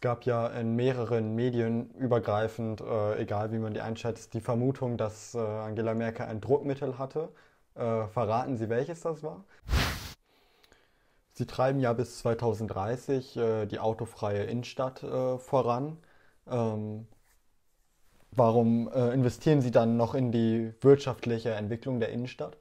Es gab ja in mehreren Medien übergreifend, egal wie man die einschätzt, die Vermutung, dass Angela Merkel ein Druckmittel hatte. Verraten Sie, welches das war? Sie treiben ja bis 2030 die autofreie Innenstadt voran. Warum investieren Sie dann noch in die wirtschaftliche Entwicklung der Innenstadt?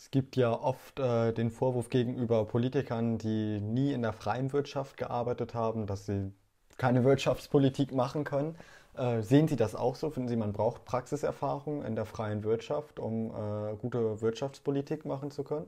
Es gibt ja oft den Vorwurf gegenüber Politikern, die nie in der freien Wirtschaft gearbeitet haben, dass sie keine Wirtschaftspolitik machen können. Sehen Sie das auch so? Finden Sie, man braucht Praxiserfahrung in der freien Wirtschaft, um gute Wirtschaftspolitik machen zu können?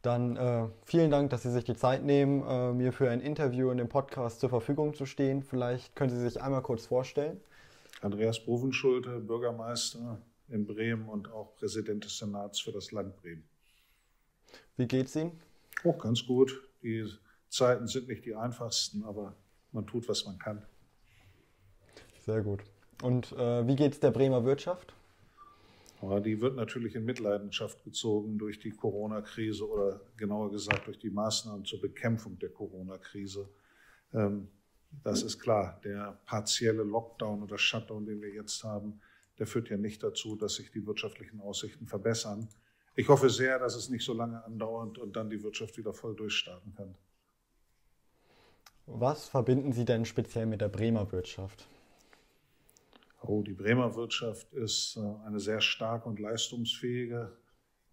Dann vielen Dank, dass Sie sich die Zeit nehmen, mir für ein Interview in dem Podcast zur Verfügung zu stehen. Vielleicht können Sie sich einmal kurz vorstellen. Andreas Bovenschulte, Bürgermeister in Bremen und auch Präsident des Senats für das Land Bremen. Wie geht's Ihnen? Auch ganz gut. Die Zeiten sind nicht die einfachsten, aber man tut, was man kann. Sehr gut. Und wie geht's der Bremer Wirtschaft? Aber die wird natürlich in Mitleidenschaft gezogen durch die Corona-Krise oder genauer gesagt durch die Maßnahmen zur Bekämpfung der Corona-Krise. Das ist klar. Der partielle Lockdown oder Shutdown, den wir jetzt haben, der führt ja nicht dazu, dass sich die wirtschaftlichen Aussichten verbessern. Ich hoffe sehr, dass es nicht so lange andauert und dann die Wirtschaft wieder voll durchstarten kann. Was verbinden Sie denn speziell mit der Bremer Wirtschaft? Oh, die Bremer Wirtschaft ist eine sehr starke und leistungsfähige,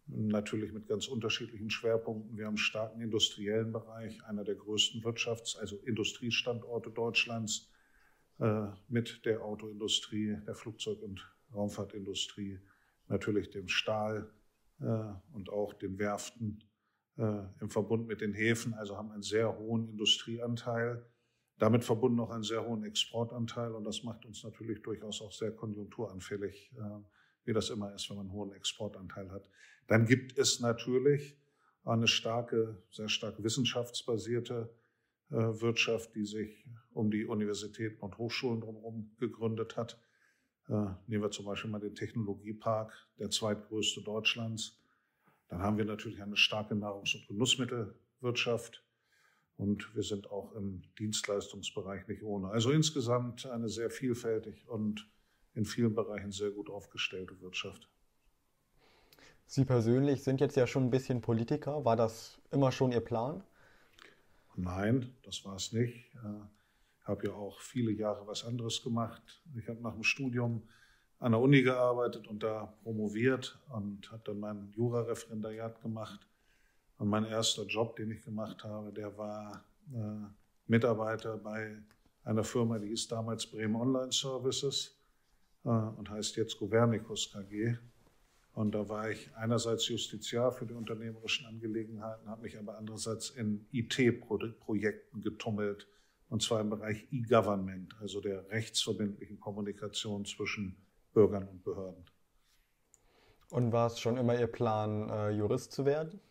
natürlich mit ganz unterschiedlichen Schwerpunkten. Wir haben einen starken industriellen Bereich, einer der größten also Industriestandorte Deutschlands, mit der Autoindustrie, der Flugzeug- und Raumfahrtindustrie, natürlich dem Stahl und auch den Werften im Verbund mit den Häfen, also haben einen sehr hohen Industrieanteil. Damit verbunden auch einen sehr hohen Exportanteil und das macht uns natürlich durchaus auch sehr konjunkturanfällig, wie das immer ist, wenn man einen hohen Exportanteil hat. Dann gibt es natürlich eine starke, sehr stark wissenschaftsbasierte Wirtschaft, die sich um die Universitäten und Hochschulen drumherum gegründet hat. Nehmen wir zum Beispiel mal den Technologiepark, der zweitgrößte Deutschlands. Dann haben wir natürlich eine starke Nahrungs- und Genussmittelwirtschaft. Und wir sind auch im Dienstleistungsbereich nicht ohne. Also insgesamt eine sehr vielfältig und in vielen Bereichen sehr gut aufgestellte Wirtschaft. Sie persönlich sind jetzt ja schon ein bisschen Politiker. War das immer schon Ihr Plan? Nein, das war es nicht. Ich habe ja auch viele Jahre was anderes gemacht. Ich habe nach dem Studium an der Uni gearbeitet und da promoviert und habe dann mein Jurareferendariat gemacht. Und mein erster Job, den ich gemacht habe, der war Mitarbeiter bei einer Firma, die hieß damals Bremen Online Services und heißt jetzt Governikus KG. Und da war ich einerseits Justiziar für die unternehmerischen Angelegenheiten, habe mich aber andererseits in IT-Projekten getummelt, und zwar im Bereich E-Government, also der rechtsverbindlichen Kommunikation zwischen Bürgern und Behörden. Und war es schon immer Ihr Plan, Jurist zu werden?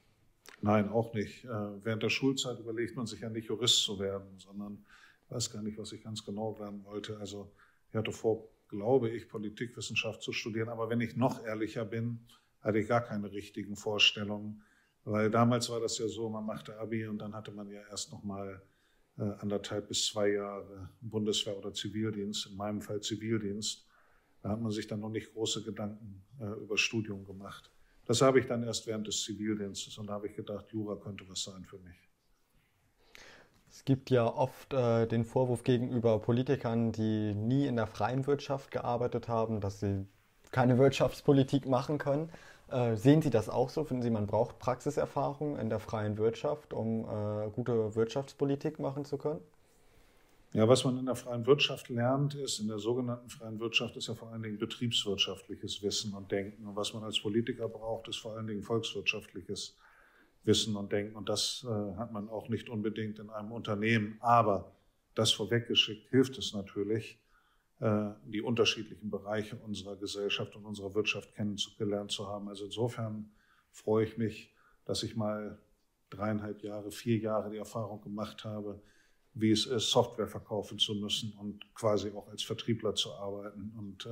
Nein, auch nicht. Während der Schulzeit überlegt man sich ja nicht, Jurist zu werden, sondern ich weiß gar nicht, was ich ganz genau werden wollte. Also ich hatte vor, glaube ich, Politikwissenschaft zu studieren. Aber wenn ich noch ehrlicher bin, hatte ich gar keine richtigen Vorstellungen. Weil damals war das ja so, man machte Abi und dann hatte man ja erst noch mal 1,5 bis 2 Jahre Bundeswehr oder Zivildienst, in meinem Fall Zivildienst. Da hat man sich dann noch nicht große Gedanken über Studium gemacht. Das habe ich dann erst während des Zivildienstes und da habe ich gedacht, Jura könnte was sein für mich. Es gibt ja oft den Vorwurf gegenüber Politikern, die nie in der freien Wirtschaft gearbeitet haben, dass sie keine Wirtschaftspolitik machen können. Sehen Sie das auch so? Finden Sie, man braucht Praxiserfahrung in der freien Wirtschaft, um gute Wirtschaftspolitik machen zu können? Ja, was man in der freien Wirtschaft lernt, ist, in der sogenannten freien Wirtschaft ist ja vor allen Dingen betriebswirtschaftliches Wissen und Denken. Und was man als Politiker braucht, ist vor allen Dingen volkswirtschaftliches Wissen und Denken. Und das hat man auch nicht unbedingt in einem Unternehmen. Aber das vorweggeschickt hilft es natürlich, die unterschiedlichen Bereiche unserer Gesellschaft und unserer Wirtschaft kennengelernt zu haben. Also insofern freue ich mich, dass ich mal 3,5 Jahre, 4 Jahre die Erfahrung gemacht habe, wie es ist, Software verkaufen zu müssen und quasi auch als Vertriebler zu arbeiten und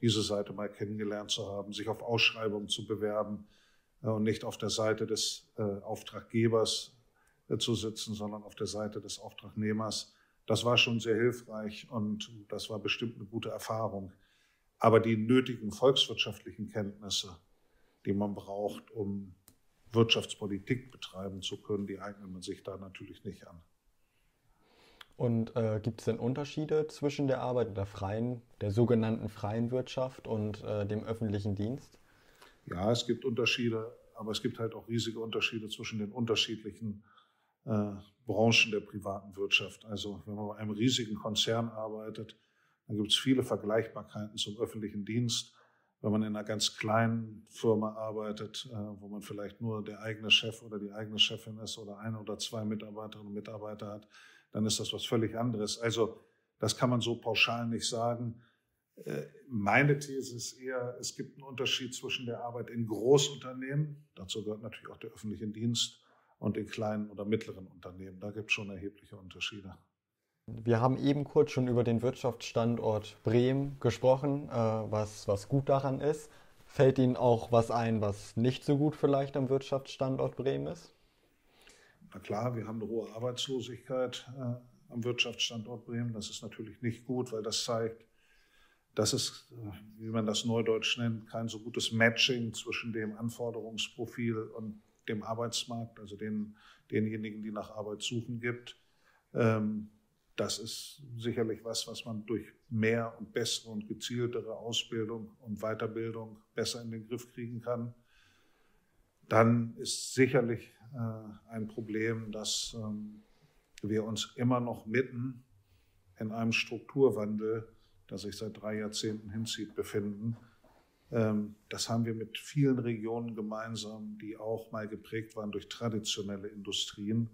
diese Seite mal kennengelernt zu haben, sich auf Ausschreibungen zu bewerben und nicht auf der Seite des Auftraggebers zu sitzen, sondern auf der Seite des Auftragnehmers. Das war schon sehr hilfreich und das war bestimmt eine gute Erfahrung. Aber die nötigen volkswirtschaftlichen Kenntnisse, die man braucht, um Wirtschaftspolitik betreiben zu können, die eignet man sich da natürlich nicht an. Und gibt es denn Unterschiede zwischen der Arbeit der sogenannten freien Wirtschaft und dem öffentlichen Dienst? Ja, es gibt Unterschiede, aber es gibt halt auch riesige Unterschiede zwischen den unterschiedlichen Branchen der privaten Wirtschaft. Also wenn man bei einem riesigen Konzern arbeitet, dann gibt es viele Vergleichbarkeiten zum öffentlichen Dienst. Wenn man in einer ganz kleinen Firma arbeitet, wo man vielleicht nur der eigene Chef oder die eigene Chefin ist oder 1 oder 2 Mitarbeiterinnen und Mitarbeiter hat, dann ist das was völlig anderes. Also das kann man so pauschal nicht sagen. Meine These ist eher, es gibt einen Unterschied zwischen der Arbeit in Großunternehmen, dazu gehört natürlich auch der öffentliche Dienst, und in kleinen oder mittleren Unternehmen. Da gibt es schon erhebliche Unterschiede. Wir haben eben kurz schon über den Wirtschaftsstandort Bremen gesprochen, was gut daran ist. Fällt Ihnen auch was ein, was nicht so gut vielleicht am Wirtschaftsstandort Bremen ist? Na klar, wir haben eine hohe Arbeitslosigkeit am Wirtschaftsstandort Bremen. Das ist natürlich nicht gut, weil das zeigt, dass es, wie man das neudeutsch nennt, kein so gutes Matching zwischen dem Anforderungsprofil und dem Arbeitsmarkt, also denjenigen, die nach Arbeit suchen, gibt. Das ist sicherlich was man durch mehr und bessere und gezieltere Ausbildung und Weiterbildung besser in den Griff kriegen kann. Dann ist sicherlich ein Problem, dass wir uns immer noch mitten in einem Strukturwandel, der sich seit 3 Jahrzehnten hinzieht, befinden. Das haben wir mit vielen Regionen gemeinsam, die auch mal geprägt waren durch traditionelle Industrien.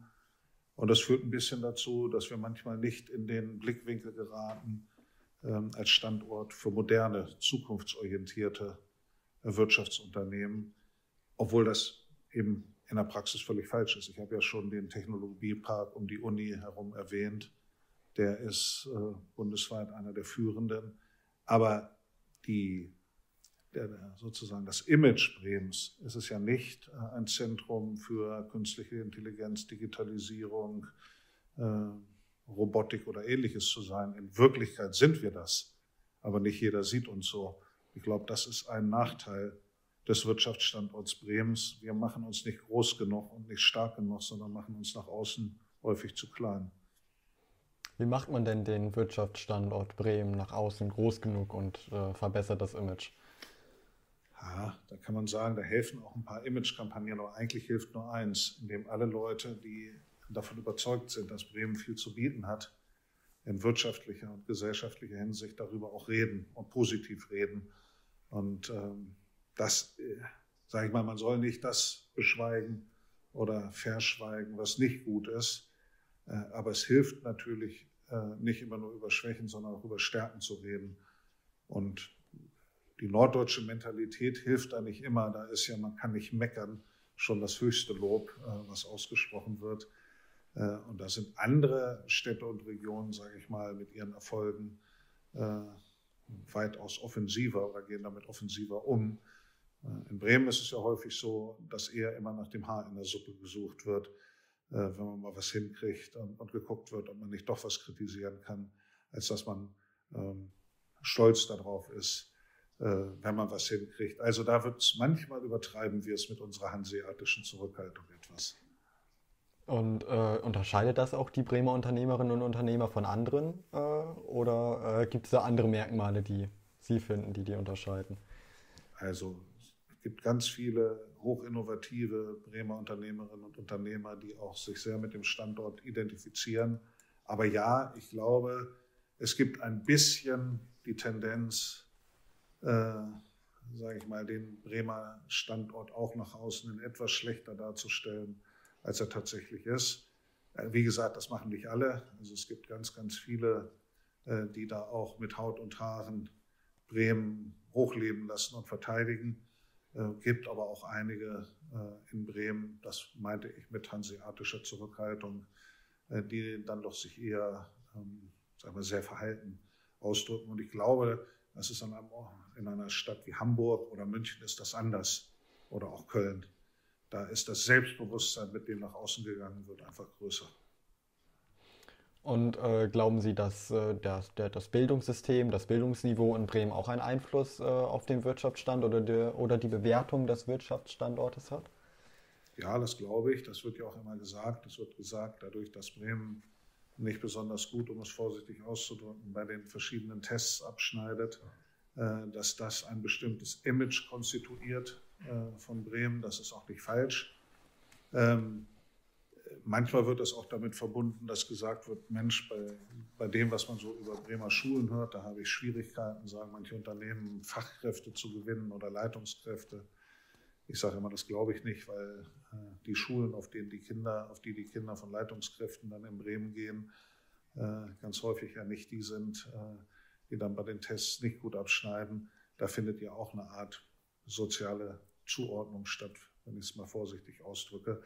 Und das führt ein bisschen dazu, dass wir manchmal nicht in den Blickwinkel geraten als Standort für moderne, zukunftsorientierte Wirtschaftsunternehmen, obwohl das eben in der Praxis völlig falsch ist. Ich habe ja schon den Technologiepark um die Uni herum erwähnt. Der ist bundesweit einer der führenden. Aber sozusagen das Image Bremens. Es ist ja nicht ein Zentrum für künstliche Intelligenz, Digitalisierung, Robotik oder Ähnliches zu sein. In Wirklichkeit sind wir das, aber nicht jeder sieht uns so. Ich glaube, das ist ein Nachteil des Wirtschaftsstandorts Bremens. Wir machen uns nicht groß genug und nicht stark genug, sondern machen uns nach außen häufig zu klein. Wie macht man denn den Wirtschaftsstandort Bremen nach außen groß genug und verbessert das Image? Ja, da kann man sagen, da helfen auch ein paar Image-Kampagnen, aber eigentlich hilft nur eins, indem alle Leute, die davon überzeugt sind, dass Bremen viel zu bieten hat, in wirtschaftlicher und gesellschaftlicher Hinsicht darüber auch reden und positiv reden. Und sage ich mal, man soll nicht das beschweigen oder verschweigen, was nicht gut ist, aber es hilft natürlich nicht immer nur über Schwächen, sondern auch über Stärken zu reden. Und die norddeutsche Mentalität hilft da nicht immer. Da ist ja, man kann nicht meckern, schon das höchste Lob, was ausgesprochen wird. Und da sind andere Städte und Regionen, sage ich mal, mit ihren Erfolgen weitaus offensiver oder gehen damit offensiver um. In Bremen ist es ja häufig so, dass eher immer nach dem Haar in der Suppe gesucht wird, wenn man mal was hinkriegt und geguckt wird, ob man nicht doch was kritisieren kann, als dass man stolz darauf ist, wenn man was hinkriegt. Also da wird's manchmal, übertreiben wir es mit unserer hanseatischen Zurückhaltung etwas. Und unterscheidet das auch die Bremer Unternehmerinnen und Unternehmer von anderen? Oder gibt es da andere Merkmale, die Sie finden, die unterscheiden? Also es gibt ganz viele hochinnovative Bremer Unternehmerinnen und Unternehmer, die auch sich sehr mit dem Standort identifizieren. Aber ja, ich glaube, es gibt ein bisschen die Tendenz, sage ich mal, den Bremer Standort auch nach außen in etwas schlechter darzustellen, als er tatsächlich ist. Wie gesagt, das machen nicht alle. Also es gibt ganz, ganz viele, die da auch mit Haut und Haaren Bremen hochleben lassen und verteidigen. gibt, aber auch einige in Bremen, das meinte ich mit hanseatischer Zurückhaltung, die dann doch sich eher sagen wir, sehr verhalten ausdrücken. Und ich glaube, das ist in einer Stadt wie Hamburg oder München ist das anders oder auch Köln. Da ist das Selbstbewusstsein, mit dem nach außen gegangen wird, einfach größer. Und glauben Sie, dass das Bildungssystem, das Bildungsniveau in Bremen auch einen Einfluss auf den Wirtschaftsstandort oder die Bewertung des Wirtschaftsstandortes hat? Ja, das glaube ich. Das wird ja auch immer gesagt. Es wird gesagt, dadurch, dass Bremen nicht besonders gut, um es vorsichtig auszudrücken, bei den verschiedenen Tests abschneidet, dass das ein bestimmtes Image konstituiert von Bremen. Das ist auch nicht falsch. Manchmal wird das auch damit verbunden, dass gesagt wird, Mensch, bei dem, was man so über Bremer Schulen hört, da habe ich Schwierigkeiten, sagen manche Unternehmen, Fachkräfte zu gewinnen oder Leitungskräfte. Ich sage immer, das glaube ich nicht, weil die Schulen, auf die die Kinder von Leitungskräften dann in Bremen gehen, ganz häufig ja nicht die sind, die dann bei den Tests nicht gut abschneiden. Da findet ja auch eine Art soziale Zuordnung statt, wenn ich es mal vorsichtig ausdrücke.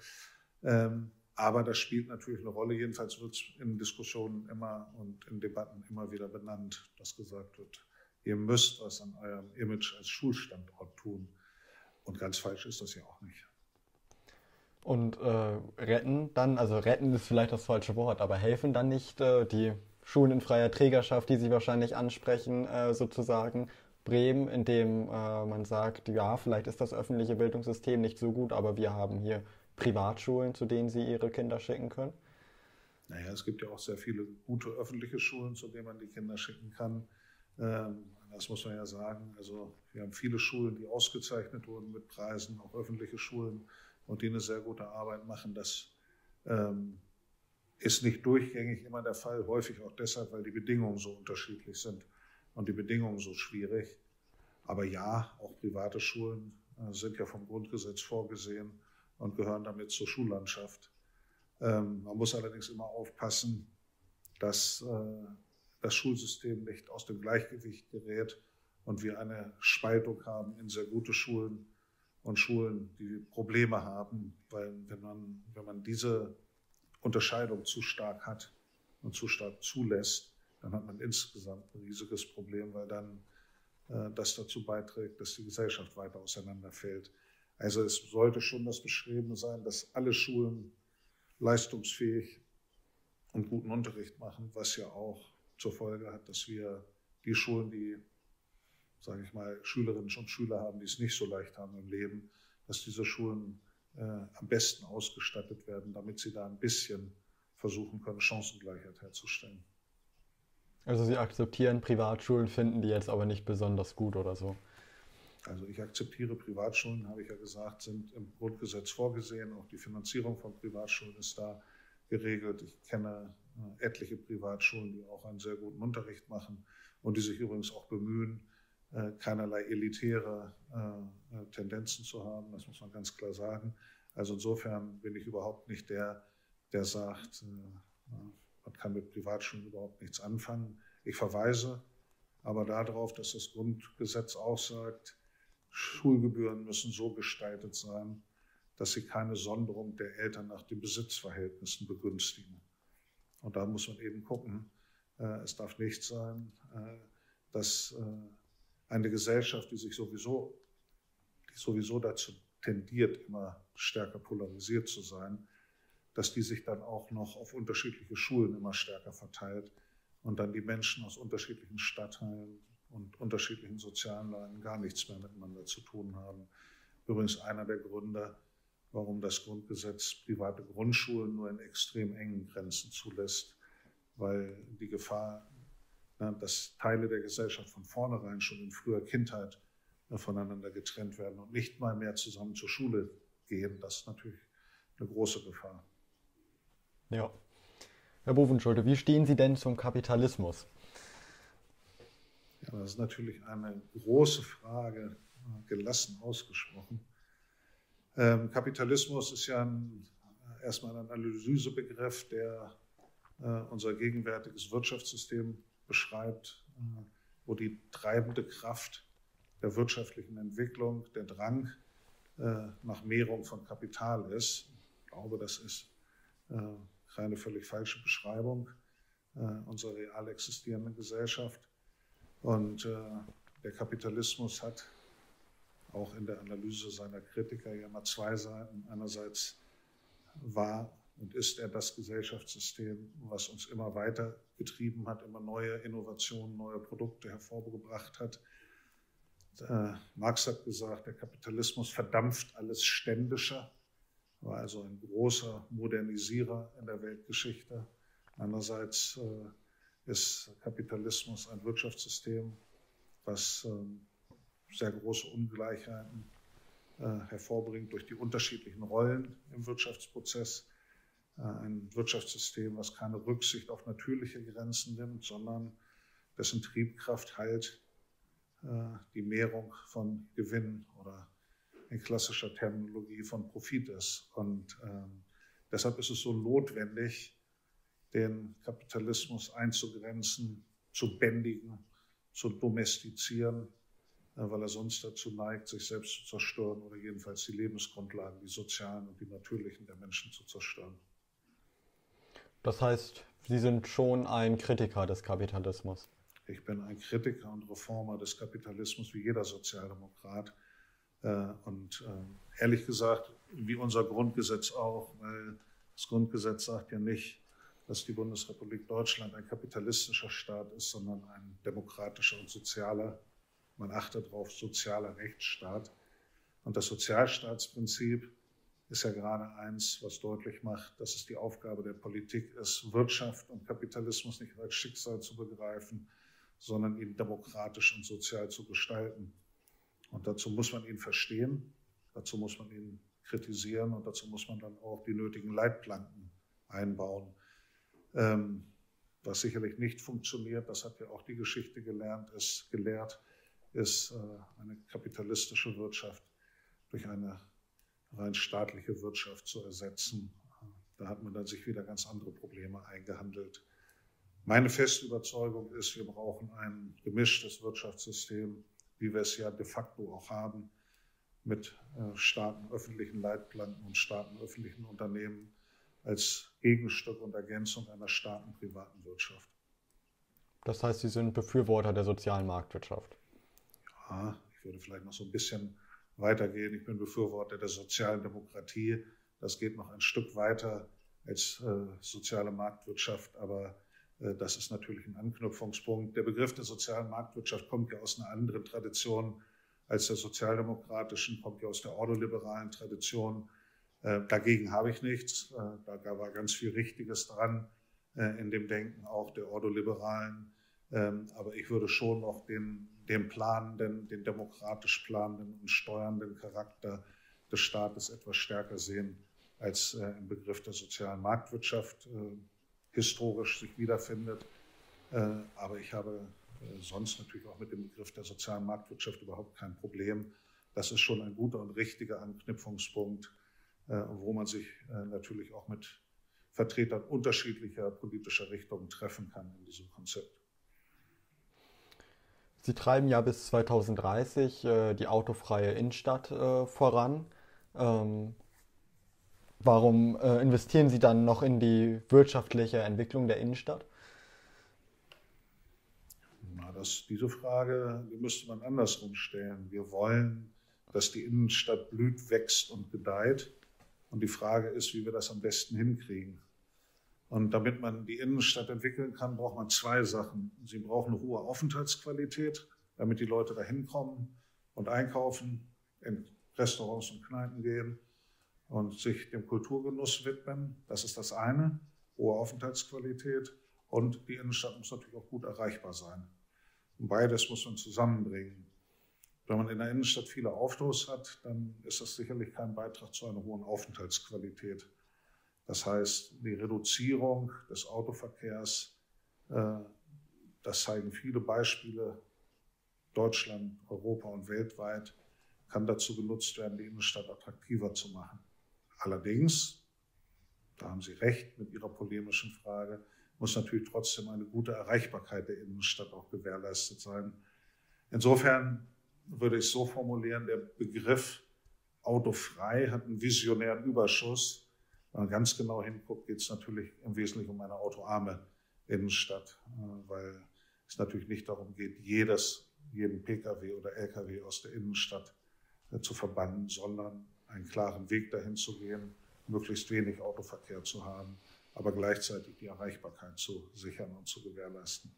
Aber das spielt natürlich eine Rolle. Jedenfalls wird es in Diskussionen immer und in Debatten immer wieder benannt, dass gesagt wird, ihr müsst was an eurem Image als Schulstandort tun. Und ganz falsch ist das ja auch nicht. Und retten dann, also retten ist vielleicht das falsche Wort, aber helfen dann nicht die Schulen in freier Trägerschaft, die Sie wahrscheinlich ansprechen, sozusagen Bremen, indem man sagt, ja, vielleicht ist das öffentliche Bildungssystem nicht so gut, aber wir haben hier Privatschulen, zu denen Sie Ihre Kinder schicken können? Naja, es gibt ja auch sehr viele gute öffentliche Schulen, zu denen man die Kinder schicken kann. Das muss man ja sagen. Also wir haben viele Schulen, die ausgezeichnet wurden mit Preisen, auch öffentliche Schulen, und die eine sehr gute Arbeit machen. Das ist nicht durchgängig immer der Fall, häufig auch deshalb, weil die Bedingungen so unterschiedlich sind und die Bedingungen so schwierig. Aber ja, auch private Schulen sind ja vom Grundgesetz vorgesehen und gehören damit zur Schullandschaft. Man muss allerdings immer aufpassen, dass das Schulsystem nicht aus dem Gleichgewicht gerät und wir eine Spaltung haben in sehr gute Schulen und Schulen, die Probleme haben. Weil wenn man diese Unterscheidung zu stark hat und zu stark zulässt, dann hat man insgesamt ein riesiges Problem, weil dann das dazu beiträgt, dass die Gesellschaft weiter auseinanderfällt. Also es sollte schon das Bestreben sein, dass alle Schulen leistungsfähig und guten Unterricht machen, was ja auch zur Folge hat, dass wir die Schulen, die, sage ich mal, Schülerinnen und Schüler haben, die es nicht so leicht haben im Leben, dass diese Schulen am besten ausgestattet werden, damit sie da ein bisschen versuchen können, Chancengleichheit herzustellen. Also Sie akzeptieren Privatschulen, finden die jetzt aber nicht besonders gut oder so? Also ich akzeptiere Privatschulen, habe ich ja gesagt, sind im Grundgesetz vorgesehen. Auch die Finanzierung von Privatschulen ist da geregelt. Ich kenne etliche Privatschulen, die auch einen sehr guten Unterricht machen und die sich übrigens auch bemühen, keinerlei elitäre Tendenzen zu haben. Das muss man ganz klar sagen. Also insofern bin ich überhaupt nicht der sagt, man kann mit Privatschulen überhaupt nichts anfangen. Ich verweise aber darauf, dass das Grundgesetz auch sagt, Schulgebühren müssen so gestaltet sein, dass sie keine Sonderung der Eltern nach den Besitzverhältnissen begünstigen. Und da muss man eben gucken, es darf nicht sein, dass eine Gesellschaft, die sowieso dazu tendiert, immer stärker polarisiert zu sein, dass die sich dann auch noch auf unterschiedliche Schulen immer stärker verteilt und dann die Menschen aus unterschiedlichen Stadtteilen und unterschiedlichen sozialen Lagen gar nichts mehr miteinander zu tun haben. Übrigens einer der Gründe, warum das Grundgesetz private Grundschulen nur in extrem engen Grenzen zulässt, weil die Gefahr, dass Teile der Gesellschaft von vornherein schon in früher Kindheit voneinander getrennt werden und nicht mal mehr zusammen zur Schule gehen, das ist natürlich eine große Gefahr. Ja. Herr Bovenschulte, wie stehen Sie denn zum Kapitalismus? Ja, das ist natürlich eine große Frage, gelassen ausgesprochen. Kapitalismus ist ja erstmal ein Analysebegriff, der unser gegenwärtiges Wirtschaftssystem beschreibt, wo die treibende Kraft der wirtschaftlichen Entwicklung der Drang nach Mehrung von Kapital ist. Ich glaube, das ist keine völlig falsche Beschreibung unserer real existierenden Gesellschaft. Und der Kapitalismus hat auch in der Analyse seiner Kritiker ja mal zwei Seiten. Einerseits war und ist er das Gesellschaftssystem, was uns immer weiter getrieben hat, immer neue Innovationen, neue Produkte hervorgebracht hat. Marx hat gesagt, der Kapitalismus verdampft alles Ständische, war also ein großer Modernisierer in der Weltgeschichte. Andererseits ist Kapitalismus ein Wirtschaftssystem, was sehr große Ungleichheiten hervorbringt durch die unterschiedlichen Rollen im Wirtschaftsprozess. Ein Wirtschaftssystem, was keine Rücksicht auf natürliche Grenzen nimmt, sondern dessen Triebkraft halt die Mehrung von Gewinn oder in klassischer Terminologie von Profit ist. Und deshalb ist es so notwendig, den Kapitalismus einzugrenzen, zu bändigen, zu domestizieren, weil er sonst dazu neigt, sich selbst zu zerstören oder jedenfalls die Lebensgrundlagen, die sozialen und die natürlichen der Menschen zu zerstören. Das heißt, Sie sind schon ein Kritiker des Kapitalismus? Ich bin ein Kritiker und Reformer des Kapitalismus, wie jeder Sozialdemokrat. Und ehrlich gesagt, wie unser Grundgesetz auch, weil das Grundgesetz sagt ja nicht, dass die Bundesrepublik Deutschland ein kapitalistischer Staat ist, sondern ein demokratischer und sozialer, man achtet darauf, sozialer Rechtsstaat. Und das Sozialstaatsprinzip ist ja gerade eins, was deutlich macht, dass es die Aufgabe der Politik ist, Wirtschaft und Kapitalismus nicht als Schicksal zu begreifen, sondern ihn demokratisch und sozial zu gestalten. Und dazu muss man ihn verstehen, dazu muss man ihn kritisieren und dazu muss man dann auch die nötigen Leitplanken einbauen. Was sicherlich nicht funktioniert, das hat ja auch die Geschichte gelehrt, ist eine kapitalistische Wirtschaft durch eine rein staatliche Wirtschaft zu ersetzen. Da hat man dann sich wieder ganz andere Probleme eingehandelt. Meine feste Überzeugung ist, wir brauchen ein gemischtes Wirtschaftssystem, wie wir es ja de facto auch haben, mit starken öffentlichen Leitplanken und starken öffentlichen Unternehmen als Gegenstück und Ergänzung einer starken privaten Wirtschaft. Das heißt, Sie sind Befürworter der sozialen Marktwirtschaft? Ja, ich würde vielleicht noch so ein bisschen weitergehen. Ich bin Befürworter der sozialen Demokratie. Das geht noch ein Stück weiter als soziale Marktwirtschaft, aber das ist natürlich ein Anknüpfungspunkt. Der Begriff der sozialen Marktwirtschaft kommt ja aus einer anderen Tradition als der sozialdemokratischen, kommt ja aus der ordoliberalen Tradition. Dagegen habe ich nichts. Da war ganz viel Richtiges dran in dem Denken auch der ordoliberalen. Aber ich würde schon noch den planenden, den demokratisch planenden und steuernden Charakter des Staates etwas stärker sehen als im Begriff der sozialen Marktwirtschaft historisch sich wiederfindet. Aber ich habe sonst natürlich auch mit dem Begriff der sozialen Marktwirtschaft überhaupt kein Problem. Das ist schon ein guter und richtiger Anknüpfungspunkt, wo man sich natürlich auch mit Vertretern unterschiedlicher politischer Richtungen treffen kann in diesem Konzept. Sie treiben ja bis 2030 die autofreie Innenstadt voran. Warum investieren Sie dann noch in die wirtschaftliche Entwicklung der Innenstadt? Na, diese Frage, die müsste man andersrum stellen. Wir wollen, dass die Innenstadt blüht, wächst und gedeiht. Und die Frage ist, wie wir das am besten hinkriegen. Und damit man die Innenstadt entwickeln kann, braucht man zwei Sachen. Sie brauchen eine hohe Aufenthaltsqualität, damit die Leute da hinkommen und einkaufen, in Restaurants und Kneipen gehen und sich dem Kulturgenuss widmen. Das ist das eine, hohe Aufenthaltsqualität. Und die Innenstadt muss natürlich auch gut erreichbar sein. Und beides muss man zusammenbringen. Wenn man in der Innenstadt viele Autos hat, dann ist das sicherlich kein Beitrag zu einer hohen Aufenthaltsqualität. Das heißt, die Reduzierung des Autoverkehrs, das zeigen viele Beispiele, Deutschland, Europa und weltweit, kann dazu genutzt werden, die Innenstadt attraktiver zu machen. Allerdings, da haben Sie recht mit Ihrer polemischen Frage, muss natürlich trotzdem eine gute Erreichbarkeit der Innenstadt auch gewährleistet sein. Insofern würde ich so formulieren, der Begriff autofrei hat einen visionären Überschuss. Wenn man ganz genau hinguckt, geht es natürlich im Wesentlichen um eine autoarme Innenstadt, weil es natürlich nicht darum geht, jeden Pkw oder Lkw aus der Innenstadt zu verbannen, sondern einen klaren Weg dahin zu gehen, möglichst wenig Autoverkehr zu haben, aber gleichzeitig die Erreichbarkeit zu sichern und zu gewährleisten.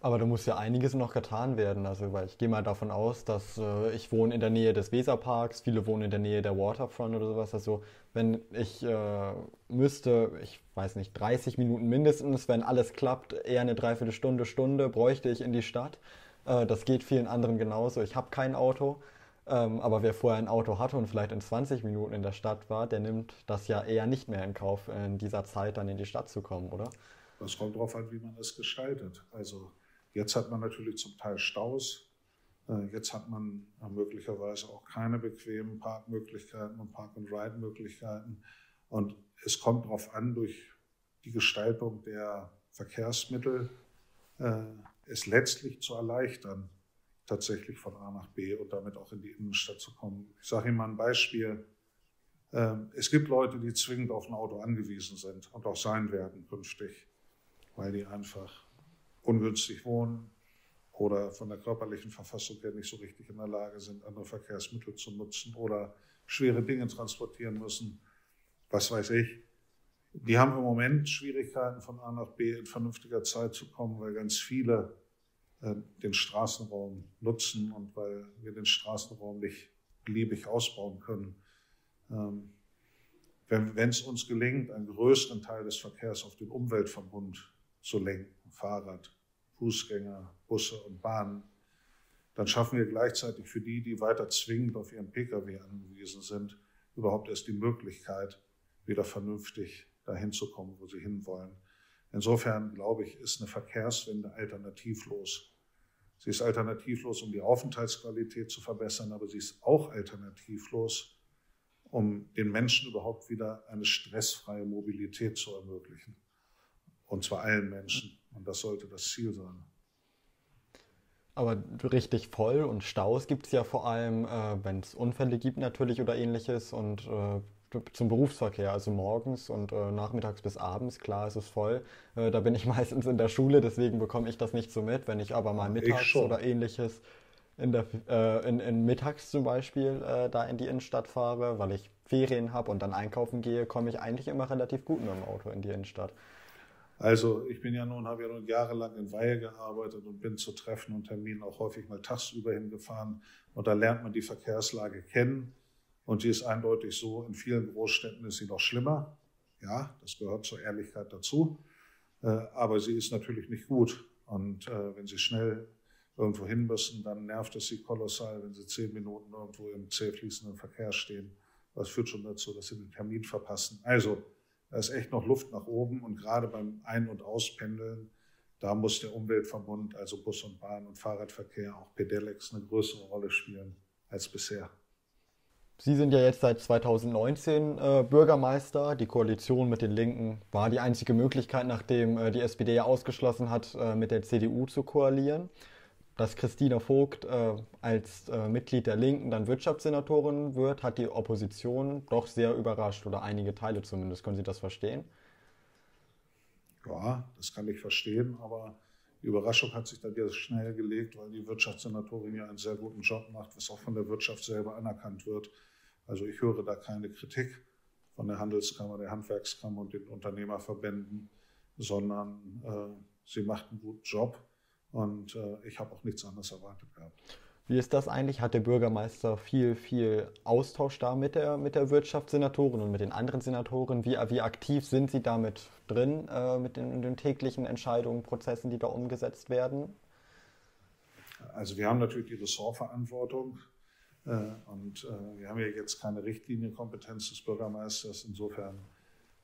Aber da muss ja einiges noch getan werden, also weil ich gehe mal davon aus, dass ich wohne in der Nähe des Weserparks, viele wohnen in der Nähe der Waterfront oder sowas. Also wenn ich müsste, ich weiß nicht, 30 Minuten mindestens, wenn alles klappt, eher eine Dreiviertelstunde, Stunde bräuchte ich in die Stadt. Das geht vielen anderen genauso. Ich habe kein Auto, aber wer vorher ein Auto hatte und vielleicht in 20 Minuten in der Stadt war, der nimmt das ja eher nicht mehr in Kauf, in dieser Zeit dann in die Stadt zu kommen, oder? Das kommt darauf an, wie man das gestaltet. Also jetzt hat man natürlich zum Teil Staus, jetzt hat man möglicherweise auch keine bequemen Parkmöglichkeiten und Park-and-Ride-Möglichkeiten. Und es kommt darauf an, durch die Gestaltung der Verkehrsmittel es letztlich zu erleichtern, tatsächlich von A nach B und damit auch in die Innenstadt zu kommen. Ich sage Ihnen mal ein Beispiel. Es gibt Leute, die zwingend auf ein Auto angewiesen sind und auch sein werden künftig, weil die einfach ungünstig wohnen oder von der körperlichen Verfassung her nicht so richtig in der Lage sind, andere Verkehrsmittel zu nutzen oder schwere Dinge transportieren müssen, was weiß ich. Die haben im Moment Schwierigkeiten, von A nach B in vernünftiger Zeit zu kommen, weil ganz viele den Straßenraum nutzen und weil wir den Straßenraum nicht beliebig ausbauen können. Wenn es uns gelingt, einen größeren Teil des Verkehrs auf den Umweltverbund zu lenken, Fahrrad, Fußgänger, Busse und Bahnen, dann schaffen wir gleichzeitig für die, die weiter zwingend auf ihren Pkw angewiesen sind, überhaupt erst die Möglichkeit, wieder vernünftig dahin zu kommen, wo sie hinwollen. Insofern, glaube ich, ist eine Verkehrswende alternativlos. Sie ist alternativlos, um die Aufenthaltsqualität zu verbessern, aber sie ist auch alternativlos, um den Menschen überhaupt wieder eine stressfreie Mobilität zu ermöglichen. Und zwar allen Menschen. Und das sollte das Ziel sein. Aber richtig voll und Staus gibt es ja vor allem, wenn es Unfälle gibt natürlich oder ähnliches und zum Berufsverkehr, also morgens und nachmittags bis abends, klar ist es voll. Da bin ich meistens in der Schule, deswegen bekomme ich das nicht so mit. Wenn ich aber mal mittags oder ähnliches mittags zum Beispiel da in die Innenstadt fahre, weil ich Ferien habe und dann einkaufen gehe, komme ich eigentlich immer relativ gut mit dem Auto in die Innenstadt. Also ich habe ja nun jahrelang in Weihe gearbeitet und bin zu Treffen und Terminen auch häufig mal tagsüber hingefahren. Und da lernt man die Verkehrslage kennen. Und die ist eindeutig so, in vielen Großstädten ist sie noch schlimmer. Ja, das gehört zur Ehrlichkeit dazu. Aber sie ist natürlich nicht gut. Und wenn Sie schnell irgendwo hin müssen, dann nervt es Sie kolossal, wenn Sie 10 Minuten irgendwo im zäh fließenden Verkehr stehen. Das führt schon dazu, dass Sie den Termin verpassen. Also da ist echt noch Luft nach oben und gerade beim Ein- und Auspendeln, da muss der Umweltverbund, also Bus und Bahn und Fahrradverkehr, auch Pedelecs, eine größere Rolle spielen als bisher. Sie sind ja jetzt seit 2019 Bürgermeister. Die Koalition mit den Linken war die einzige Möglichkeit, nachdem die SPD ja ausgeschlossen hat, mit der CDU zu koalieren. Dass Christina Vogt als Mitglied der Linken dann Wirtschaftssenatorin wird, hat die Opposition doch sehr überrascht, oder einige Teile zumindest. Können Sie das verstehen? Ja, das kann ich verstehen, aber die Überraschung hat sich dann ja schnell gelegt, weil die Wirtschaftssenatorin ja einen sehr guten Job macht, was auch von der Wirtschaft selber anerkannt wird. Also ich höre da keine Kritik von der Handelskammer, der Handwerkskammer und den Unternehmerverbänden, sondern sie macht einen guten Job. Und ich habe auch nichts anderes erwartet gehabt. Wie ist das eigentlich? Hat der Bürgermeister viel Austausch da mit der Wirtschaftssenatorin und mit den anderen Senatoren? Wie aktiv sind Sie damit drin, mit den täglichen Entscheidungen, Prozessen, die da umgesetzt werden? Also wir haben natürlich die Ressortverantwortung. Und wir haben ja jetzt keine Richtlinienkompetenz des Bürgermeisters. Insofern,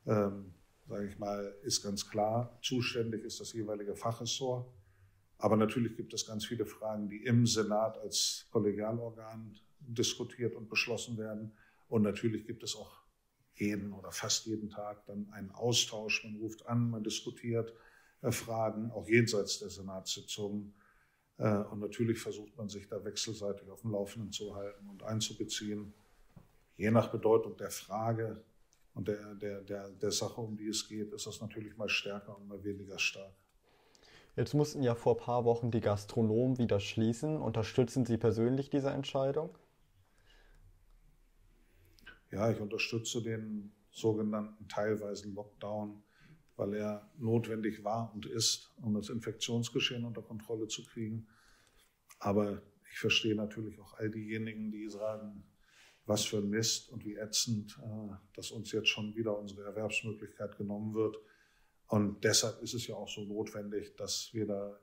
sage ich mal, ist ganz klar, zuständig ist das jeweilige Fachressort. Aber natürlich gibt es ganz viele Fragen, die im Senat als Kollegialorgan diskutiert und beschlossen werden. Und natürlich gibt es auch jeden oder fast jeden Tag dann einen Austausch. Man ruft an, man diskutiert Fragen, auch jenseits der Senatssitzungen. Und natürlich versucht man sich da wechselseitig auf dem Laufenden zu halten und einzubeziehen, je nach Bedeutung der Frage und der Sache, um die es geht, ist das natürlich mal stärker und mal weniger stark. Jetzt mussten ja vor ein paar Wochen die Gastronomen wieder schließen. Unterstützen Sie persönlich diese Entscheidung? Ja, ich unterstütze den sogenannten teilweisen Lockdown, weil er notwendig war und ist, um das Infektionsgeschehen unter Kontrolle zu kriegen. Aber ich verstehe natürlich auch all diejenigen, die sagen, was für ein Mist und wie ätzend, dass uns jetzt schon wieder unsere Erwerbsmöglichkeit genommen wird. Und deshalb ist es ja auch so notwendig, dass wir da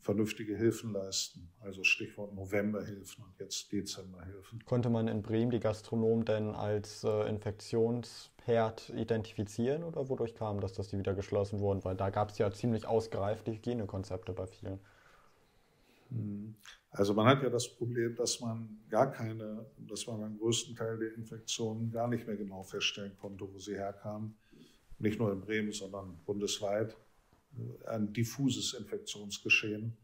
vernünftige Hilfen leisten. Also Stichwort Novemberhilfen und jetzt Dezemberhilfen. Konnte man in Bremen die Gastronomen denn als Infektionsherd identifizieren oder wodurch kam das, dass die wieder geschlossen wurden? Weil da gab es ja ziemlich ausgereifte Hygienekonzepte bei vielen. Also man hat ja das Problem, dass man dass man beim größten Teil der Infektionen gar nicht mehr genau feststellen konnte, wo sie herkamen. Nicht nur in Bremen, sondern bundesweit, ein diffuses Infektionsgeschehen.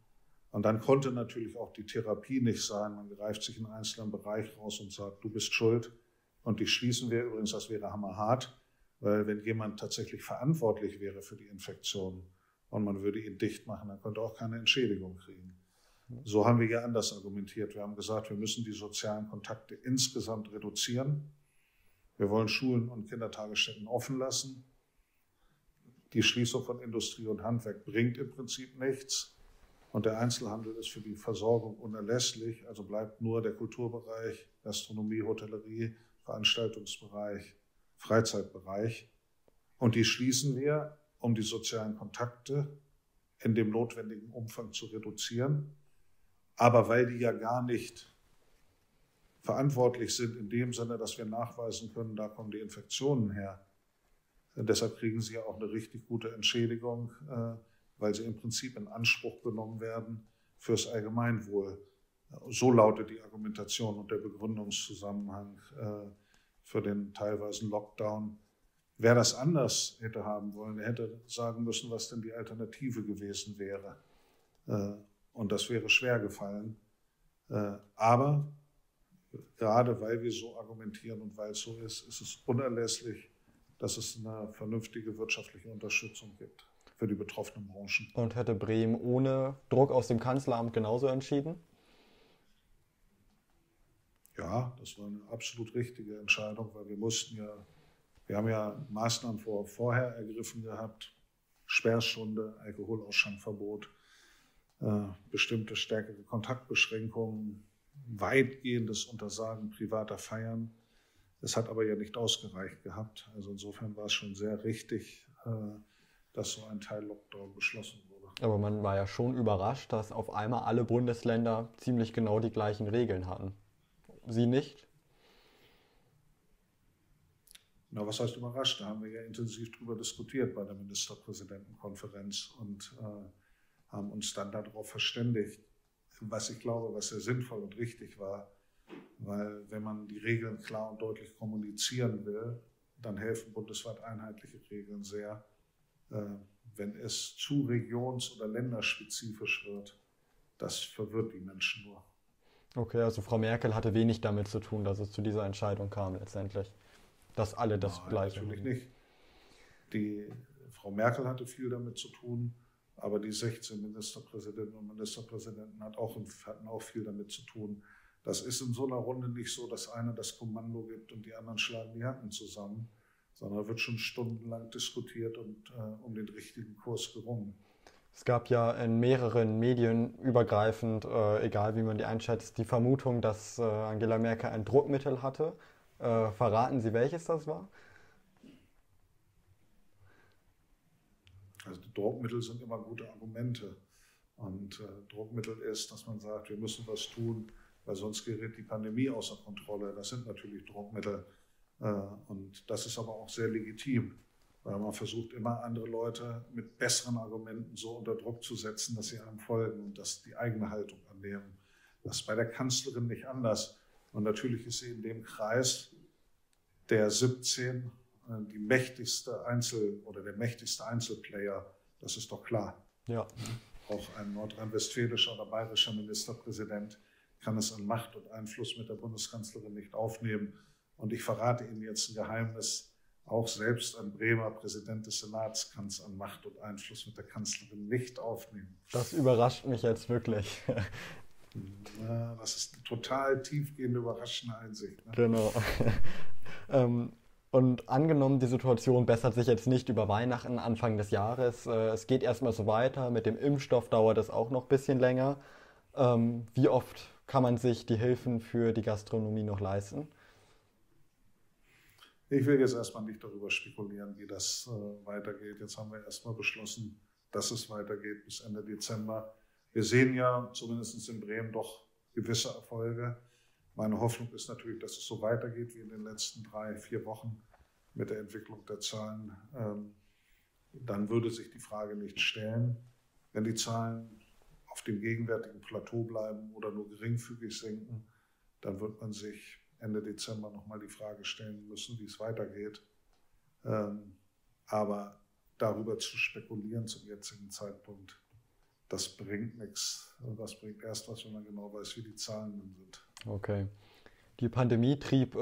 Und dann konnte natürlich auch die Therapie nicht sein. Man greift sich in einen einzelnen Bereich raus und sagt, du bist schuld. Und dich schließen wir übrigens, das wäre hammerhart, weil wenn jemand tatsächlich verantwortlich wäre für die Infektion und man würde ihn dicht machen, dann könnte er auch keine Entschädigung kriegen. So haben wir ja anders argumentiert. Wir haben gesagt, wir müssen die sozialen Kontakte insgesamt reduzieren. Wir wollen Schulen und Kindertagesstätten offen lassen. Die Schließung von Industrie und Handwerk bringt im Prinzip nichts. Und der Einzelhandel ist für die Versorgung unerlässlich. Also bleibt nur der Kulturbereich, Gastronomie, Hotellerie, Veranstaltungsbereich, Freizeitbereich. Und die schließen wir, um die sozialen Kontakte in dem notwendigen Umfang zu reduzieren. Aber weil die ja gar nicht verantwortlich sind in dem Sinne, dass wir nachweisen können, da kommen die Infektionen her. Deshalb kriegen sie ja auch eine richtig gute Entschädigung, weil sie im Prinzip in Anspruch genommen werden fürs Allgemeinwohl. So lautet die Argumentation und der Begründungszusammenhang für den teilweisen Lockdown. Wer das anders hätte haben wollen, der hätte sagen müssen, was denn die Alternative gewesen wäre. Und das wäre schwer gefallen. Aber gerade weil wir so argumentieren und weil es so ist, ist es unerlässlich, dass es eine vernünftige wirtschaftliche Unterstützung gibt für die betroffenen Branchen. Und hätte Bremen ohne Druck aus dem Kanzleramt genauso entschieden? Ja, das war eine absolut richtige Entscheidung, weil wir haben ja Maßnahmen vorher ergriffen gehabt, Sperrstunde, Alkoholausschenkverbot, bestimmte stärkere Kontaktbeschränkungen, weitgehendes Untersagen privater Feiern. Es hat aber ja nicht ausgereicht gehabt. Also insofern war es schon sehr richtig, dass so ein Teil Lockdown beschlossen wurde. Aber man war ja schon überrascht, dass auf einmal alle Bundesländer ziemlich genau die gleichen Regeln hatten. Sie nicht? Na, was heißt überrascht? Da haben wir ja intensiv drüber diskutiert bei der Ministerpräsidentenkonferenz und haben uns dann darauf verständigt, was ich glaube, was sehr sinnvoll und richtig war. Weil wenn man die Regeln klar und deutlich kommunizieren will, dann helfen bundesweit einheitliche Regeln sehr. Wenn es zu regions- oder länderspezifisch wird, das verwirrt die Menschen nur. Okay, also Frau Merkel hatte wenig damit zu tun, dass es zu dieser Entscheidung kam letztendlich, dass alle das Gleiche. Natürlich nicht. Frau Merkel hatte viel damit zu tun, aber die 16 Ministerpräsidenten und Ministerpräsidenten hatten auch viel damit zu tun. Das ist in so einer Runde nicht so, dass einer das Kommando gibt und die anderen schlagen die Hacken zusammen, sondern wird schon stundenlang diskutiert und um den richtigen Kurs gerungen. Es gab ja in mehreren Medien übergreifend, egal wie man die einschätzt, die Vermutung, dass Angela Merkel ein Druckmittel hatte. Verraten Sie, welches das war? Also Druckmittel sind immer gute Argumente. Und Druckmittel ist, dass man sagt, wir müssen was tun, weil sonst gerät die Pandemie außer Kontrolle. Das sind natürlich Druckmittel. Und das ist aber auch sehr legitim, weil man versucht, immer andere Leute mit besseren Argumenten so unter Druck zu setzen, dass sie einem folgen und dass die eigene Haltung annehmen. Das ist bei der Kanzlerin nicht anders. Und natürlich ist sie in dem Kreis der 17 die mächtigste der mächtigste Einzelplayer. Das ist doch klar. Ja. Auch ein nordrhein-westfälischer oder bayerischer Ministerpräsident kann es an Macht und Einfluss mit der Bundeskanzlerin nicht aufnehmen. Und ich verrate Ihnen jetzt ein Geheimnis. Auch selbst ein Bremer Präsident des Senats kann es an Macht und Einfluss mit der Kanzlerin nicht aufnehmen. Das überrascht mich jetzt wirklich. Na, das ist eine total tiefgehende, überraschende Einsicht. Ne? Genau. Und angenommen, die Situation bessert sich jetzt nicht über Weihnachten, Anfang des Jahres. Es geht erstmal so weiter. Mit dem Impfstoff dauert es auch noch ein bisschen länger. Wie oft kann man sich die Hilfen für die Gastronomie noch leisten? Ich will jetzt erstmal nicht darüber spekulieren, wie das weitergeht. Jetzt haben wir erstmal beschlossen, dass es weitergeht bis Ende Dezember. Wir sehen ja zumindest in Bremen doch gewisse Erfolge. Meine Hoffnung ist natürlich, dass es so weitergeht wie in den letzten 3-4 Wochen mit der Entwicklung der Zahlen. Dann würde sich die Frage nicht stellen, wenn die Zahlen auf dem gegenwärtigen Plateau bleiben oder nur geringfügig sinken, dann wird man sich Ende Dezember nochmal die Frage stellen müssen, wie es weitergeht. Aber darüber zu spekulieren zum jetzigen Zeitpunkt, das bringt nichts. Das bringt erst was, wenn man genau weiß, wie die Zahlen sind. Okay. Die Pandemie trieb,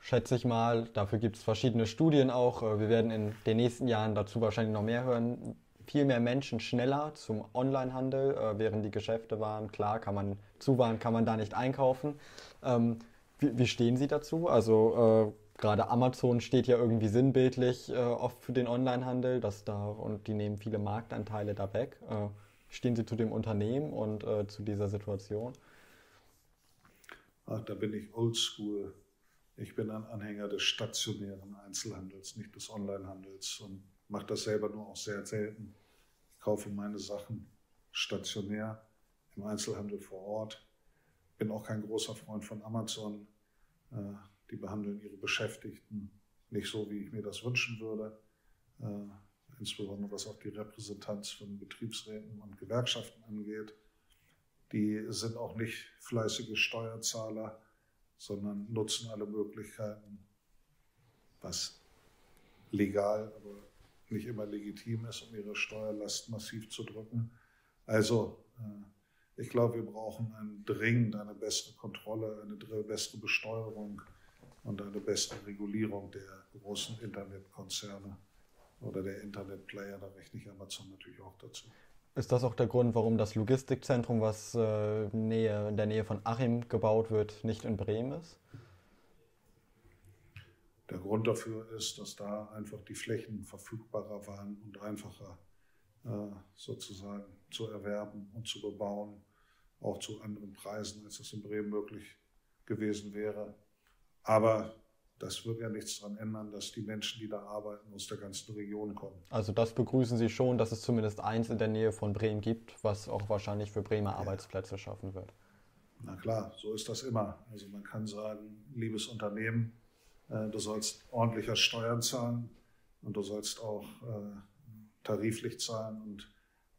schätze ich mal, dafür gibt es verschiedene Studien auch. Wir werden in den nächsten Jahren dazu wahrscheinlich noch mehr hören. Viel mehr Menschen schneller zum Onlinehandel, während die Geschäfte waren. Klar, kann man da nicht einkaufen. Wie stehen Sie dazu? Also gerade Amazon steht ja irgendwie sinnbildlich oft für den Onlinehandel, und die nehmen viele Marktanteile da weg. Stehen Sie zu dem Unternehmen und zu dieser Situation? Ach, da bin ich oldschool. Ich bin ein Anhänger des stationären Einzelhandels, nicht des Onlinehandels und mache das selber nur auch sehr selten. Ich kaufe meine Sachen stationär im Einzelhandel vor Ort. Ich bin auch kein großer Freund von Amazon. Die behandeln ihre Beschäftigten nicht so, wie ich mir das wünschen würde. Insbesondere was auch die Repräsentanz von Betriebsräten und Gewerkschaften angeht. Die sind auch nicht fleißige Steuerzahler, sondern nutzen alle Möglichkeiten, was legal, aber nicht immer legitim ist, um ihre Steuerlast massiv zu drücken. Also ich glaube, wir brauchen dringend eine bessere Kontrolle, eine bessere Besteuerung und eine bessere Regulierung der großen Internetkonzerne oder der Internetplayer. Da rechne ich Amazon natürlich auch dazu. Ist das auch der Grund, warum das Logistikzentrum, was in der Nähe von Achim gebaut wird, nicht in Bremen ist? Der Grund dafür ist, dass da einfach die Flächen verfügbarer waren und einfacher sozusagen zu erwerben und zu bebauen, auch zu anderen Preisen, als das in Bremen möglich gewesen wäre. Aber das wird ja nichts daran ändern, dass die Menschen, die da arbeiten, aus der ganzen Region kommen. Also das begrüßen Sie schon, dass es zumindest eins in der Nähe von Bremen gibt, was auch wahrscheinlich für Bremer Arbeitsplätze schaffen wird. Na klar, so ist das immer. Also man kann sagen, liebes Unternehmen, du sollst ordentlicher Steuern zahlen und du sollst auch tariflich zahlen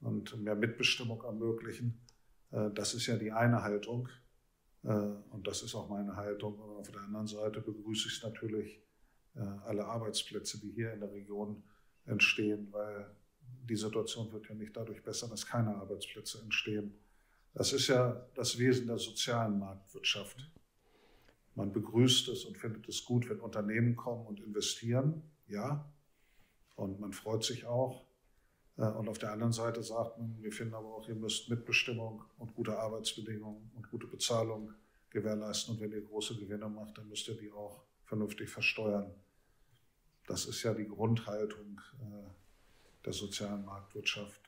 und mehr Mitbestimmung ermöglichen. Das ist ja die eine Haltung und das ist auch meine Haltung. Und auf der anderen Seite begrüße ich natürlich alle Arbeitsplätze, die hier in der Region entstehen, weil die Situation wird ja nicht dadurch besser, dass keine Arbeitsplätze entstehen. Das ist ja das Wesen der sozialen Marktwirtschaft. Man begrüßt es und findet es gut, wenn Unternehmen kommen und investieren, ja, und man freut sich auch. Und auf der anderen Seite sagt man, wir finden aber auch, ihr müsst Mitbestimmung und gute Arbeitsbedingungen und gute Bezahlung gewährleisten. Und wenn ihr große Gewinne macht, dann müsst ihr die auch vernünftig versteuern. Das ist ja die Grundhaltung der sozialen Marktwirtschaft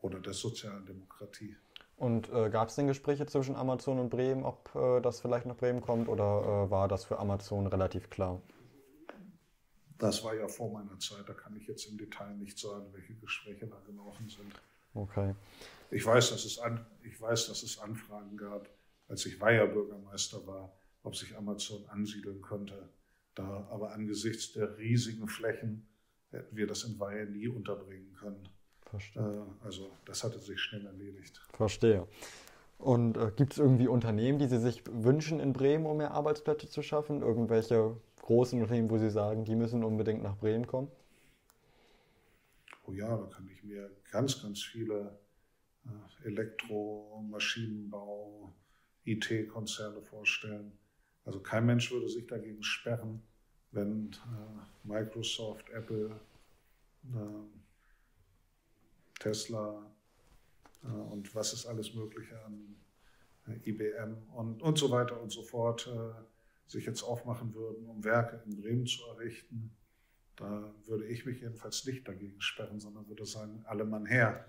oder der sozialen Demokratie. Und gab es denn Gespräche zwischen Amazon und Bremen, ob das vielleicht nach Bremen kommt, oder war das für Amazon relativ klar? Das war ja vor meiner Zeit, da kann ich jetzt im Detail nicht sagen, welche Gespräche da gelaufen sind. Okay. Ich weiß, dass es Anfragen gab, als ich Weiherbürgermeister war, ob sich Amazon ansiedeln könnte. Da aber angesichts der riesigen Flächen hätten wir das in Weihe nie unterbringen können. Verstehe. Also das hatte sich schnell erledigt. Verstehe. Und gibt es irgendwie Unternehmen, die Sie sich wünschen in Bremen, um mehr Arbeitsplätze zu schaffen? Irgendwelche großen Unternehmen, wo Sie sagen, die müssen unbedingt nach Bremen kommen? Oh ja, da kann ich mir ganz, ganz viele Elektro-, Maschinenbau, IT-Konzerne vorstellen. Also kein Mensch würde sich dagegen sperren, wenn Microsoft, Apple, Tesla und was ist alles Mögliche an IBM und so weiter und so fort sich jetzt aufmachen würden, um Werke in Bremen zu errichten. Da würde ich mich jedenfalls nicht dagegen sperren, sondern würde sagen, alle Mann her.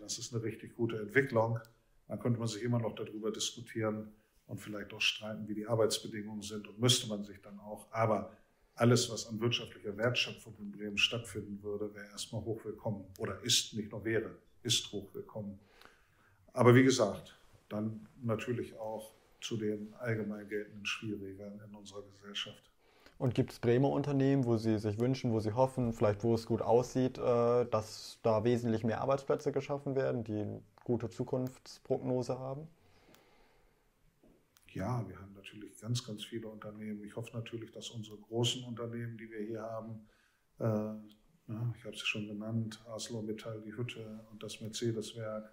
Das ist eine richtig gute Entwicklung. Dann könnte man sich immer noch darüber diskutieren und vielleicht auch streiten, wie die Arbeitsbedingungen sind, und müsste man sich dann auch. Aber alles, was an wirtschaftlicher Wertschöpfung in Bremen stattfinden würde, wäre erstmal hochwillkommen. Oder ist, nicht nur wäre, ist hochwillkommen. Aber wie gesagt, dann natürlich auch zu den allgemein geltenden Spielregeln in unserer Gesellschaft. Und gibt es Bremer Unternehmen, wo Sie sich wünschen, wo Sie hoffen, vielleicht wo es gut aussieht, dass da wesentlich mehr Arbeitsplätze geschaffen werden, die eine gute Zukunftsprognose haben? Ja, wir haben natürlich ganz, ganz viele Unternehmen. Ich hoffe natürlich, dass unsere großen Unternehmen, die wir hier haben, ich habe sie schon genannt, ArcelorMittal, die Hütte und das Mercedes-Werk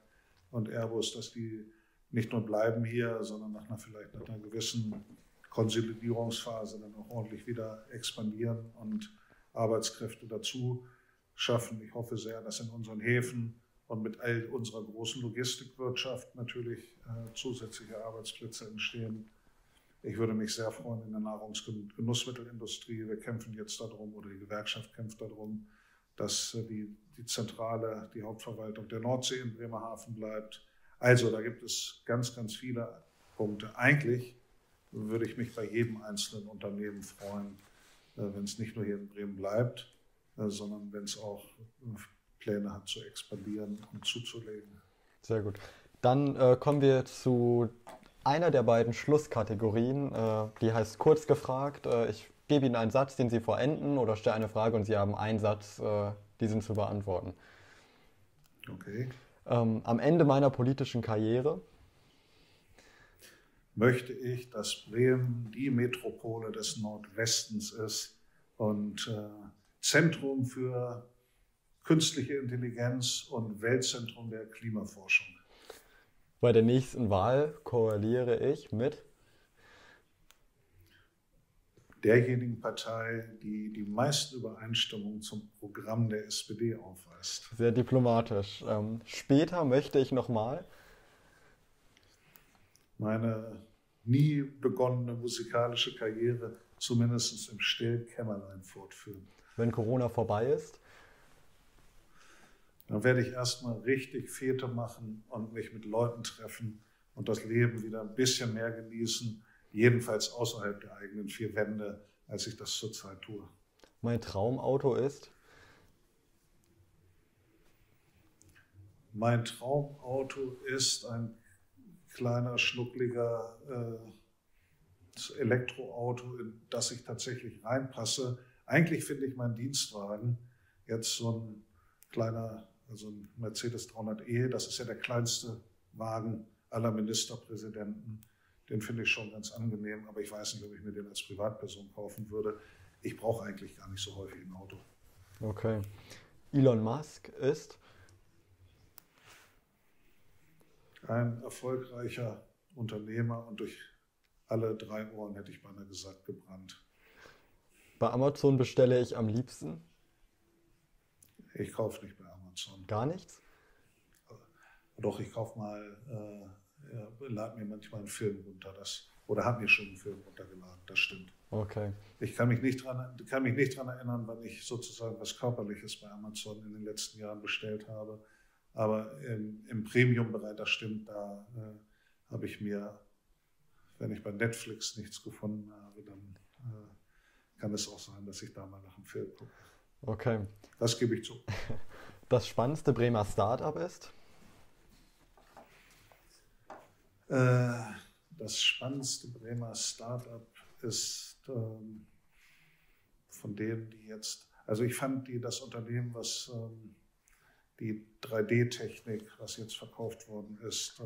und Airbus, dass die nicht nur bleiben hier, sondern nach einer gewissen Konsolidierungsphase dann auch ordentlich wieder expandieren und Arbeitskräfte dazu schaffen. Ich hoffe sehr, dass in unseren Häfen und mit all unserer großen Logistikwirtschaft natürlich zusätzliche Arbeitsplätze entstehen. Ich würde mich sehr freuen in der Nahrungsgenussmittelindustrie. Wir kämpfen jetzt darum, oder die Gewerkschaft kämpft darum, dass die Hauptverwaltung der Nordsee in Bremerhaven bleibt. Also da gibt es ganz, ganz viele Punkte. Eigentlich würde ich mich bei jedem einzelnen Unternehmen freuen, wenn es nicht nur hier in Bremen bleibt, sondern wenn es auch Pläne hat zu expandieren und zuzulegen. Sehr gut. Dann kommen wir zu einer der beiden Schlusskategorien. Die heißt kurz gefragt. Ich gebe Ihnen einen Satz, den Sie vollenden, oder stelle eine Frage und Sie haben einen Satz, diesen zu beantworten. Okay. Am Ende meiner politischen Karriere möchte ich, dass Bremen die Metropole des Nordwestens ist und Zentrum für künstliche Intelligenz und Weltzentrum der Klimaforschung. Bei der nächsten Wahl koaliere ich mit derjenigen Partei, die die meisten Übereinstimmungen zum Programm der SPD aufweist. Sehr diplomatisch. Später möchte ich nochmal meine nie begonnene musikalische Karriere zumindest im stillen Kämmerlein fortführen. Wenn Corona vorbei ist? Dann werde ich erstmal richtig Fete machen und mich mit Leuten treffen und das Leben wieder ein bisschen mehr genießen, jedenfalls außerhalb der eigenen vier Wände, als ich das zurzeit tue. Mein Traumauto ist? Mein Traumauto ist ein kleiner, schnuckliger Elektroauto, in das ich tatsächlich reinpasse. Eigentlich finde ich meinen Dienstwagen jetzt so ein kleiner, also ein Mercedes 300e, das ist ja der kleinste Wagen aller Ministerpräsidenten. Den finde ich schon ganz angenehm, aber ich weiß nicht, ob ich mir den als Privatperson kaufen würde. Ich brauche eigentlich gar nicht so häufig ein Auto. Okay. Elon Musk ist? Ein erfolgreicher Unternehmer und durch alle drei Ohren, hätte ich beinahe gesagt, gebrannt. Bei Amazon bestelle ich am liebsten? Ich kaufe nicht bei Amazon. Gar nichts? Doch, ich kaufe mal, lade mir manchmal einen Film runter, oder habe mir schon einen Film runtergeladen, das stimmt. Okay. Ich kann mich nicht dran erinnern, wann ich sozusagen was Körperliches bei Amazon in den letzten Jahren bestellt habe. Aber im Premium-Bereich, das stimmt, da habe ich mir, wenn ich bei Netflix nichts gefunden habe, dann kann es auch sein, dass ich da mal nach dem Film gucke. Okay. Das gebe ich zu. Das spannendste Bremer Start-up ist? Das spannendste Bremer Start-up ist von denen, die jetzt, also ich fand das Unternehmen, was die 3D-Technik, was jetzt verkauft worden ist,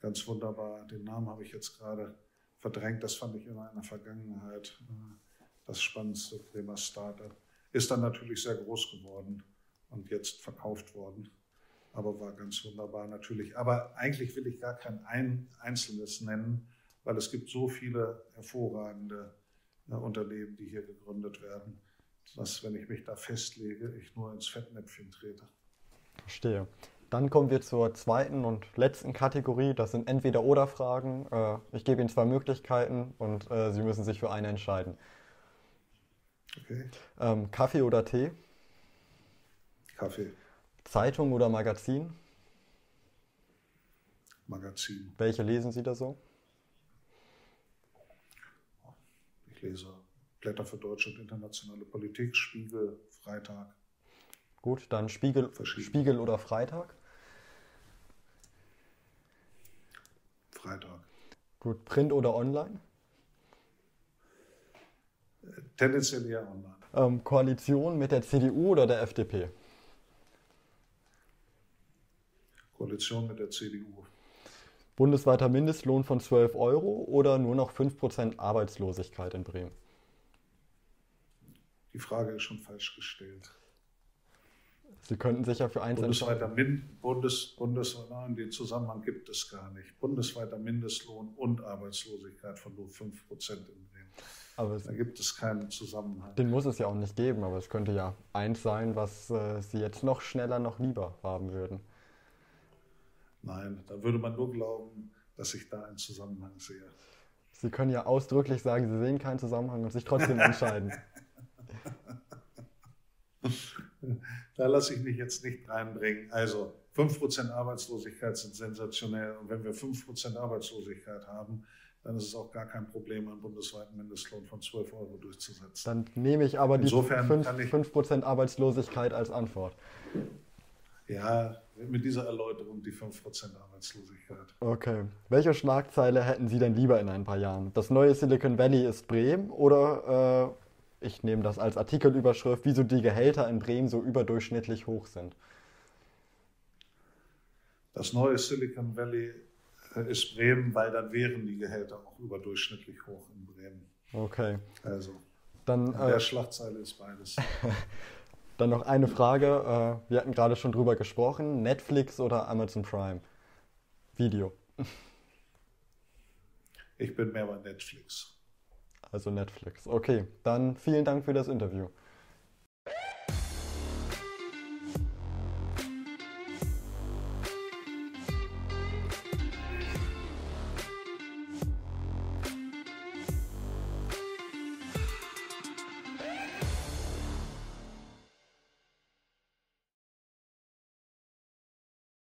ganz wunderbar. Den Namen habe ich jetzt gerade verdrängt. Das fand ich immer in der Vergangenheit. Das spannendste Bremer Startup ist dann natürlich sehr groß geworden und jetzt verkauft worden. aber war ganz wunderbar natürlich. Aber eigentlich will ich gar kein einzelnes nennen, weil es gibt so viele hervorragende Unternehmen, die hier gegründet werden, dass, wenn ich mich da festlege, ich nur ins Fettnäpfchen trete. Verstehe. Dann kommen wir zur zweiten und letzten Kategorie. Das sind Entweder-Oder-Fragen. Ich gebe Ihnen zwei Möglichkeiten und Sie müssen sich für eine entscheiden. Okay. Kaffee oder Tee? Kaffee. Zeitung oder Magazin? Magazin. Welche lesen Sie da so? Ich lese Blätter für Deutschland, internationale Politik, Spiegel, Freitag. Gut, dann Spiegel oder Freitag? Freitag. Gut, Print oder online? Tendenziell eher online. Koalition mit der CDU oder der FDP? Koalition mit der CDU. Bundesweiter Mindestlohn von 12 € oder nur noch 5% Arbeitslosigkeit in Bremen? Die Frage ist schon falsch gestellt. Sie könnten sich ja für eins entscheiden. Nein, den Zusammenhang gibt es gar nicht. Bundesweiter Mindestlohn und Arbeitslosigkeit von nur 5% in Bremen. Aber da gibt es keinen Zusammenhang. Den muss es ja auch nicht geben, aber es könnte ja eins sein, was Sie jetzt noch schneller, noch lieber haben würden. Nein, da würde man nur glauben, dass ich da einen Zusammenhang sehe. Sie können ja ausdrücklich sagen, Sie sehen keinen Zusammenhang und sich trotzdem entscheiden. Da lasse ich mich jetzt nicht reinbringen. Also 5% Arbeitslosigkeit sind sensationell. Und wenn wir 5% Arbeitslosigkeit haben, dann ist es auch gar kein Problem, einen bundesweiten Mindestlohn von 12 € durchzusetzen. Dann nehme ich aber insofern die 5% Arbeitslosigkeit als Antwort. Ja, mit dieser Erläuterung die 5% Arbeitslosigkeit. Okay. Welche Schlagzeile hätten Sie denn lieber in ein paar Jahren? Das neue Silicon Valley ist Bremen oder... ich nehme das als Artikelüberschrift, wieso die Gehälter in Bremen so überdurchschnittlich hoch sind. Das neue Silicon Valley ist Bremen, weil dann wären die Gehälter auch überdurchschnittlich hoch in Bremen. Okay. Also, dann, in der Schlagzeile ist beides. Dann noch eine Frage. Wir hatten gerade schon drüber gesprochen. Netflix oder Amazon Prime Video? Ich bin mehr bei Netflix. Also Netflix. Okay, dann vielen Dank für das Interview.